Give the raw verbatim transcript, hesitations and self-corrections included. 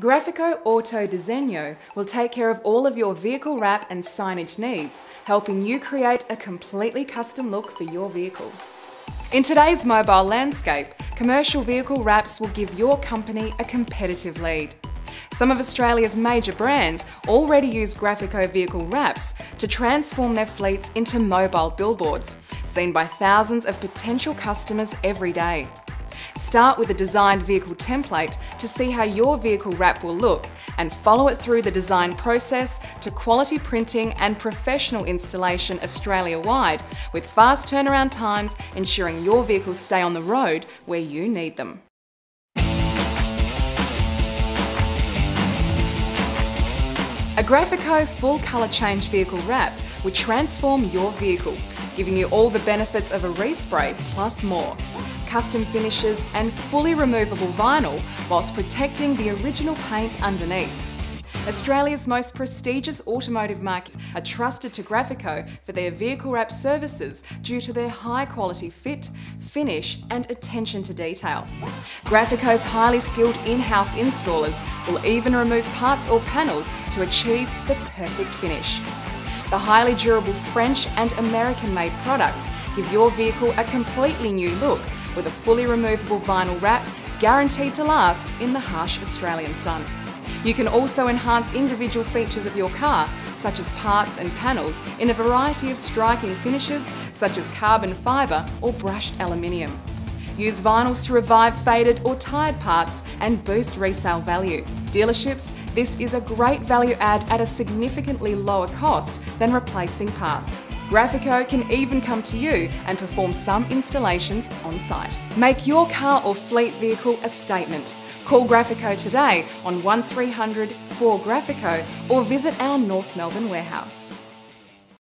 Grafico Auto Disegno will take care of all of your vehicle wrap and signage needs, helping you create a completely custom look for your vehicle. In today's mobile landscape, commercial vehicle wraps will give your company a competitive lead. Some of Australia's major brands already use Grafico vehicle wraps to transform their fleets into mobile billboards, seen by thousands of potential customers every day. Start with a designed vehicle template to see how your vehicle wrap will look and follow it through the design process to quality printing and professional installation Australia-wide, with fast turnaround times ensuring your vehicles stay on the road where you need them. A Grafico full colour change vehicle wrap would transform your vehicle, giving you all the benefits of a respray plus more. Custom finishes and fully removable vinyl whilst protecting the original paint underneath. Australia's most prestigious automotive marques are trusted to Grafico for their vehicle wrap services due to their high quality fit, finish and attention to detail. Grafico's highly skilled in-house installers will even remove parts or panels to achieve the perfect finish. The highly durable French and American-made products give your vehicle a completely new look with a fully removable vinyl wrap guaranteed to last in the harsh Australian sun. You can also enhance individual features of your car, such as parts and panels, in a variety of striking finishes such as carbon fibre or brushed aluminium. Use vinyls to revive faded or tired parts and boost resale value. Dealerships, this is a great value add at a significantly lower cost than replacing parts. Grafico can even come to you and perform some installations on site. Make your car or fleet vehicle a statement. Call Grafico today on one three hundred four Grafico or visit our North Melbourne warehouse.